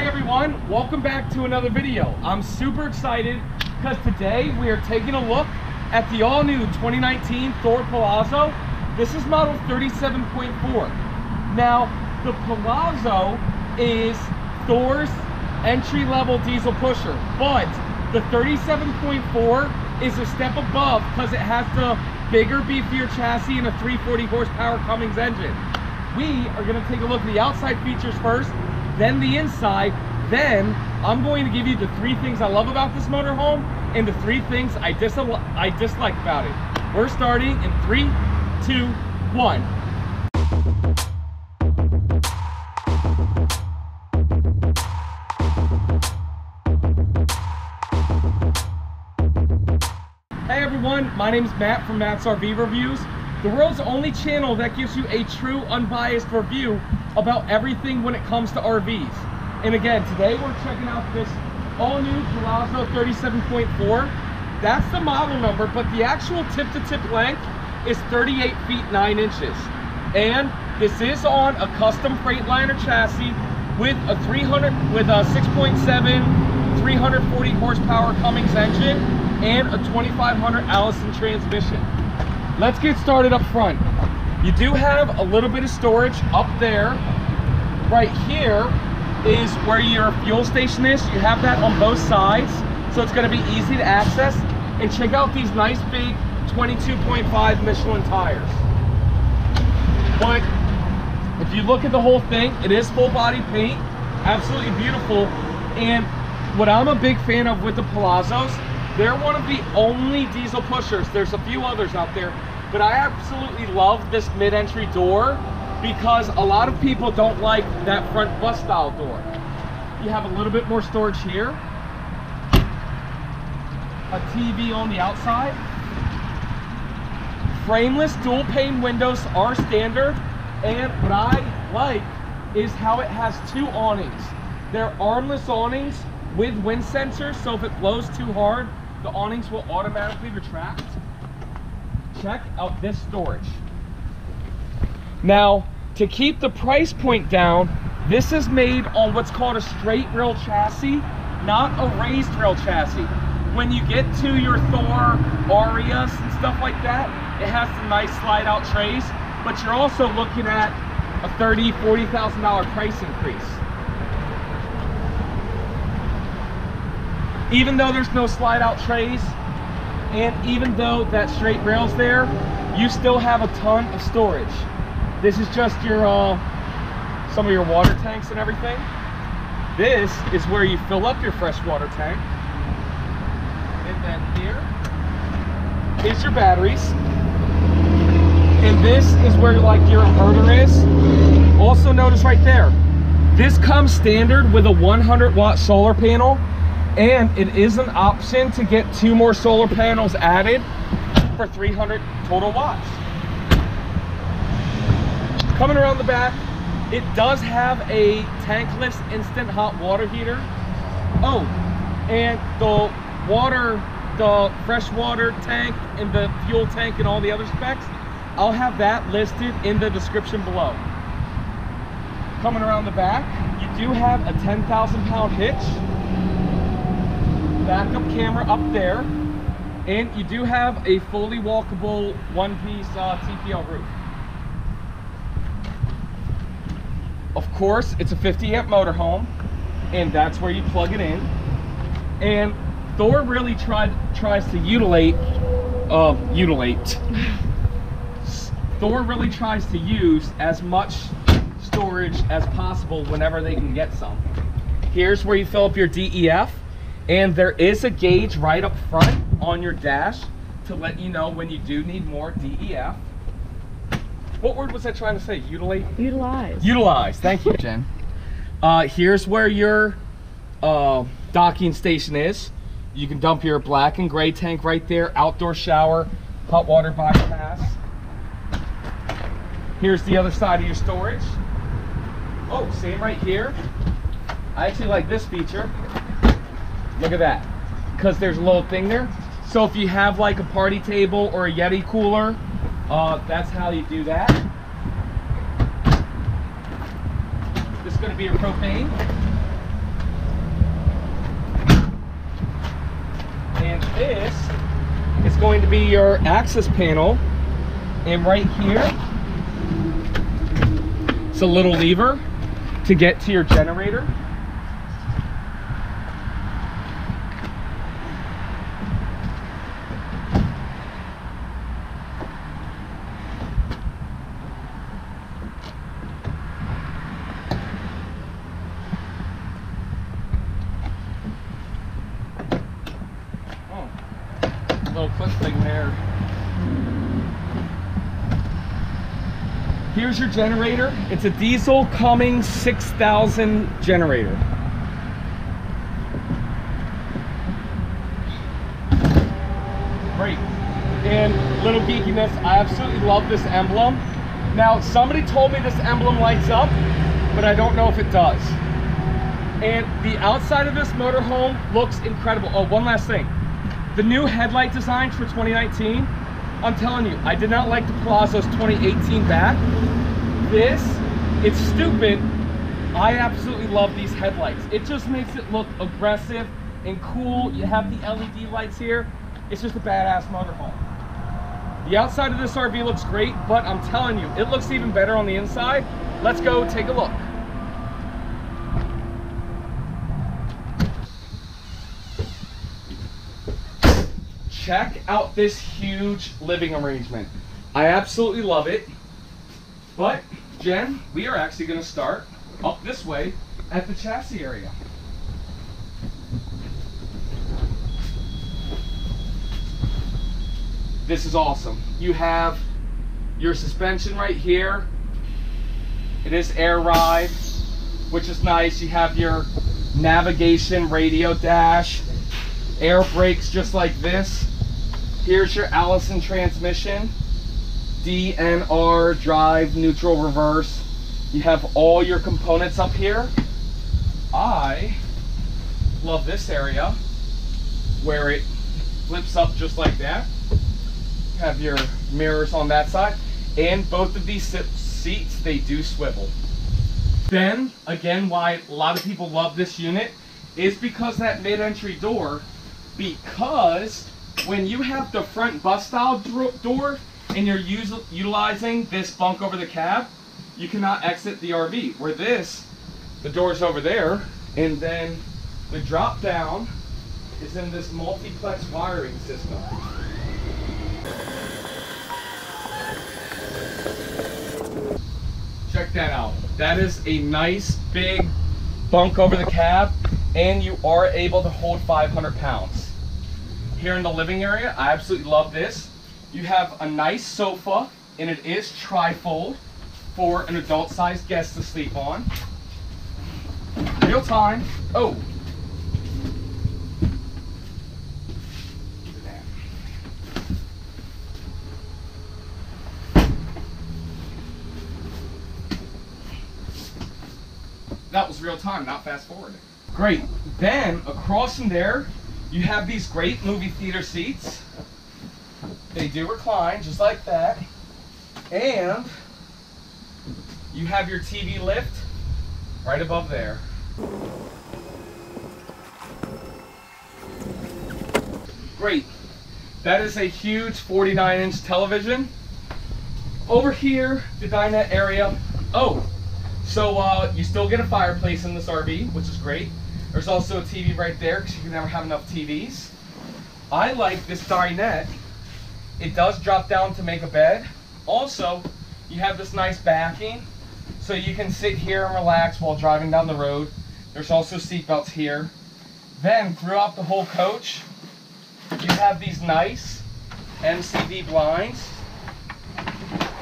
Hey everyone, welcome back to another video. I'm super excited because today we are taking a look at the all-new 2019 Thor Palazzo. This is model 37.4. Now, the Palazzo is Thor's entry-level diesel pusher, but the 37.4 is a step above because it has the bigger, beefier chassis and a 340 horsepower Cummins engine. We are going to take a look at the outside features first, then the inside, then I'm going to give you the three things I love about this motorhome and the three things I dislike about it. We're starting in 3, 2, 1. Hey everyone, my name is Matt from Matt's RV Reviews, the world's only channel that gives you a true unbiased review about everything when it comes to RVs. And again, today we're checking out this all-new Palazzo 37.4. That's the model number, but the actual tip-to-tip length is 38 feet 9 inches. And this is on a custom Freightliner chassis with a 6.7, 340 horsepower Cummins engine and a 2500 Allison transmission. Let's get started up front. You do have a little bit of storage up there. Right here is where your fuel station is. You have that on both sides, so it's going to be easy to access. And check out these nice big 22.5 Michelin tires. But if you look at the whole thing, it is full body paint, absolutely beautiful. And what I'm a big fan of with the Palazzos, they're one of the only diesel pushers. There's a few others out there, but I absolutely love this mid-entry door because a lot of people don't like that front bus style door. You have a little bit more storage here, a TV on the outside. Frameless dual pane windows are standard, and what I like is how it has two awnings. They're armless awnings with wind sensors, so if it blows too hard, the awnings will automatically retract. Check out this storage. Now, to keep the price point down, this is made on what's called a straight rail chassis, not a raised rail chassis. When you get to your Thor Arias and stuff like that, it has some nice slide out trays, but you're also looking at a $30,000, $40,000 price increase. Even though there's no slide out trays, and even though that straight rail's there, you still have a ton of storage. This is just your some of your water tanks and everything. This is where you fill up your freshwater tank. And then here is your batteries. And this is where like your inverter is. Also notice right there, this comes standard with a 100-watt solar panel. And it is an option to get 2 more solar panels added for 300 total watts. Coming around the back, it does have a tankless instant hot water heater. Oh, and the fresh water tank and the fuel tank and all the other specs, I'll have that listed in the description below. Coming around the back, you do have a 10,000-pound hitch. Backup camera up there, and you do have a fully walkable one-piece TPL roof. Of course, it's a 50-amp motorhome, and that's where you plug it in. And Thor really tries to use as much storage as possible whenever they can get some. Here's where you fill up your DEF. And there is a gauge right up front on your dash to let you know when you do need more DEF. What word was I trying to say? Utilize. Utilize. Thank you, Jen. Here's where your docking station is. You can dump your black and gray tank right there. Outdoor shower, hot water bypass. Here's the other side of your storage. Oh, same right here. I actually like this feature. Look at that, because there's a little thing there. So if you have like a party table or a Yeti cooler, that's how you do that. This is going to be your propane. would be your access panel, and right here it's a little lever to get to your generator. Here's your generator. It's a diesel Cummins 6000 generator. Great. And little geekiness, I absolutely love this emblem. Now, somebody told me this emblem lights up, but I don't know if it does. And the outside of this motorhome looks incredible. Oh, one last thing. The new headlight designs for 2019, I'm telling you, I did not like the Palazzo's 2018 back. This, it's stupid. I absolutely love these headlights. It just makes it look aggressive and cool. You have the LED lights here. It's just a badass motorhome. The outside of this RV looks great, but I'm telling you, it looks even better on the inside. Let's go take a look. Check out this huge living arrangement. I absolutely love it. But, Jen, we are actually going to start up this way at the chassis area. This is awesome. You have your suspension right here. It is air ride, which is nice. You have your navigation, radio dash, air brakes just like this. Here's your Allison transmission, DNR, drive, neutral, reverse. You have all your components up here. I love this area where it flips up just like that. You have your mirrors on that side, and both of these seats, they do swivel. Then, again, why a lot of people love this unit is because that mid-entry door, because when you have the front bus style door and you're utilizing this bunk over the cab, you cannot exit the RV. Where this, the door's over there, and then the drop down is in this multiplex wiring system. Check that out. That is a nice big bunk over the cab, and you are able to hold 500 pounds. Here in the living area, I absolutely love this. You have a nice sofa, and it is trifold for an adult-sized guest to sleep on. Real time. Oh. That was real time, not fast forwarding. Great. Then across from there, you have these great movie theater seats. They do recline just like that. And you have your TV lift right above there. Great. That is a huge 49-inch television. Over here, the dinette area. Oh, so you still get a fireplace in this RV, which is great. There's also a TV right there because you can never have enough TVs. I like this dinette. It does drop down to make a bed. Also, you have this nice backing so you can sit here and relax while driving down the road. There's also seatbelts here. Then throughout the whole coach, you have these nice MCD blinds,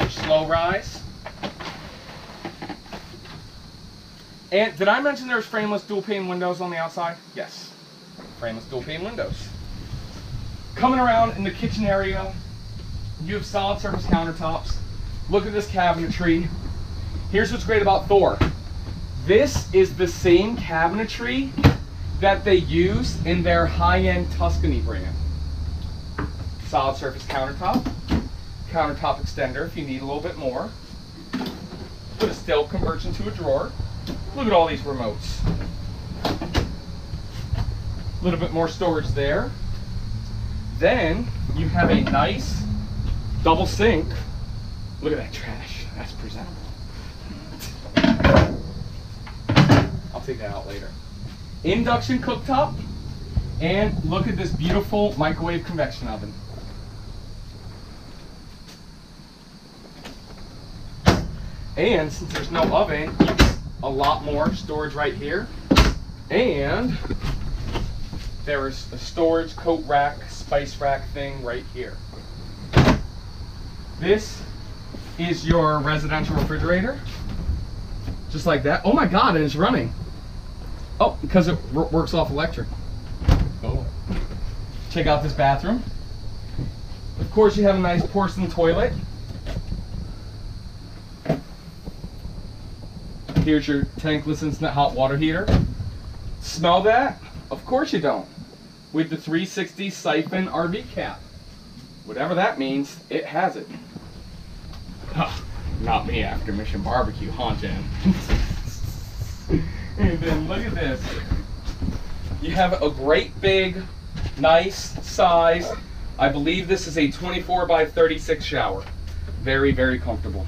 which low rise. And did I mention there's frameless dual pane windows on the outside? Yes, frameless dual pane windows. Coming around in the kitchen area, you have solid surface countertops. Look at this cabinetry. Here's what's great about Thor. This is the same cabinetry that they use in their high-end Tuscany brand. Solid surface countertop, countertop extender if you need a little bit more. But it still converts into a drawer. Look at all these remotes. A little bit more storage there. Then you have a nice double sink. Look at that trash. That's presentable. I'll take that out later. Induction cooktop. And look at this beautiful microwave convection oven. And since there's no oven, a lot more storage right here. And there is a storage coat rack, spice rack thing right here. This is your residential refrigerator. Just like that. Oh my God, and it's running. Oh, because it works off electric. Oh. Check out this bathroom. Of course, you have a nice porcelain toilet. Here's your tankless instant hot water heater. Smell that? Of course you don't. With the 360 Siphon RV cap. Whatever that means, it has it. Huh, not me after Mission Barbecue, huh, Jen? And then look at this. You have a great big, nice size. I believe this is a 24 by 36 shower. Very, very comfortable.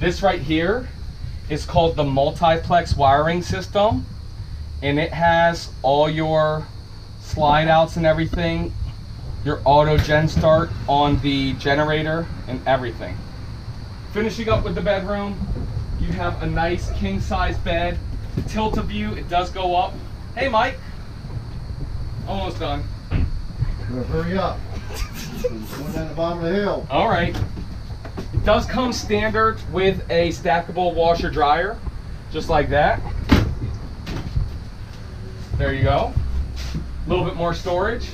This right here is called the multiplex wiring system, and it has all your slide outs and everything, your auto gen start on the generator and everything. Finishing up with the bedroom, you have a nice king size bed. The tilt a view, it does go up. Hey Mike, almost done. Well, hurry up. Going down the bottom of the hill. All right. It does come standard with a stackable washer dryer, just like that. There you go. A little bit more storage.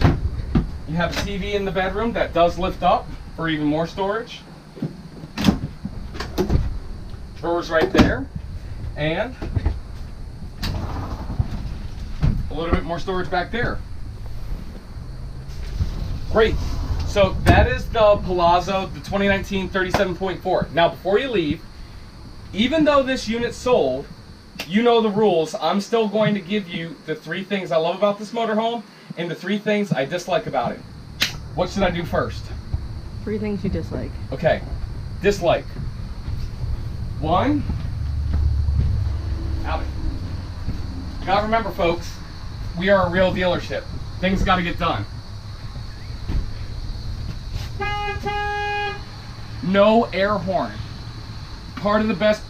You have a TV in the bedroom that does lift up for even more storage. Drawers right there. And a little bit more storage back there. Great. So that is the Palazzo, the 2019 37.4. Now before you leave, even though this unit sold, you know the rules, I'm still going to give you the 3 things I love about this motorhome and the 3 things I dislike about it. What should I do first? 3 things you dislike. Okay, dislike. 1, out. Gotta remember folks, we are a real dealership. Things gotta get done. No air horn. Part of the best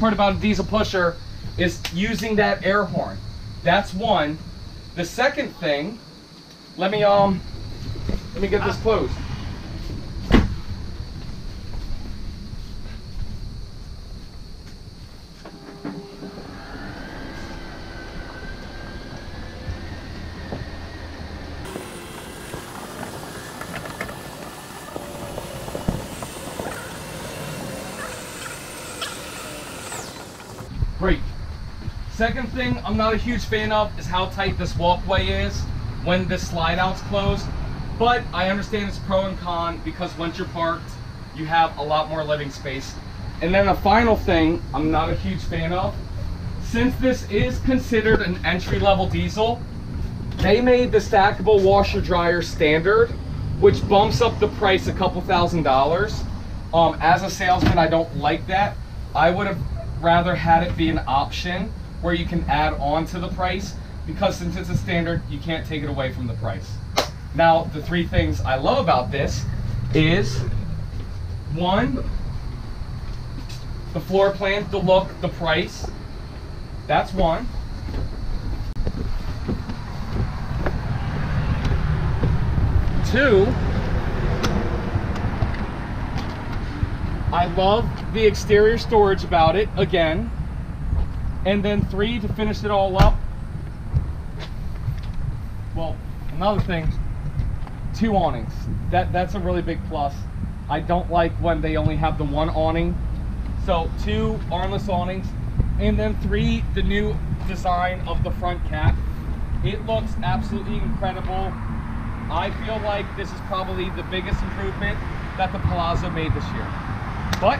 part about a diesel pusher is using that air horn. That's one. The second thing, let me get this closed. Great. Second thing I'm not a huge fan of is how tight this walkway is when this slide out's closed, but I understand it's pro and con because once you're parked, you have a lot more living space. And then a final thing I'm not a huge fan of, since this is considered an entry-level diesel, they made the stackable washer dryer standard, which bumps up the price a couple $1,000s. As a salesman, I don't like that. I would have rather had it be an option where you can add on to the price, because since it's a standard, you can't take it away from the price. Now, the 3 things I love about this is, 1, the floor plan, the look, the price. That's 1. Two, I love the exterior storage about it, again. And then 3, to finish it all up. Well, another thing, 2 awnings. That's a really big plus. I don't like when they only have the 1 awning. So 2 armless awnings. And then 3, the new design of the front cap. It looks absolutely incredible. I feel like this is probably the biggest improvement that the Palazzo made this year. But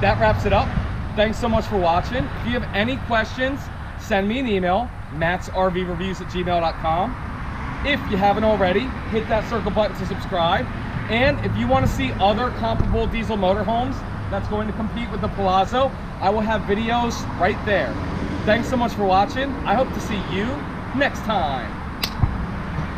that wraps it up. Thanks so much for watching. If you have any questions, send me an email, mattsrvreviews@gmail.com. If you haven't already, hit that circle button to subscribe. And if you want to see other comparable diesel motorhomes that's going to compete with the Palazzo, I will have videos right there. Thanks so much for watching. I hope to see you next time.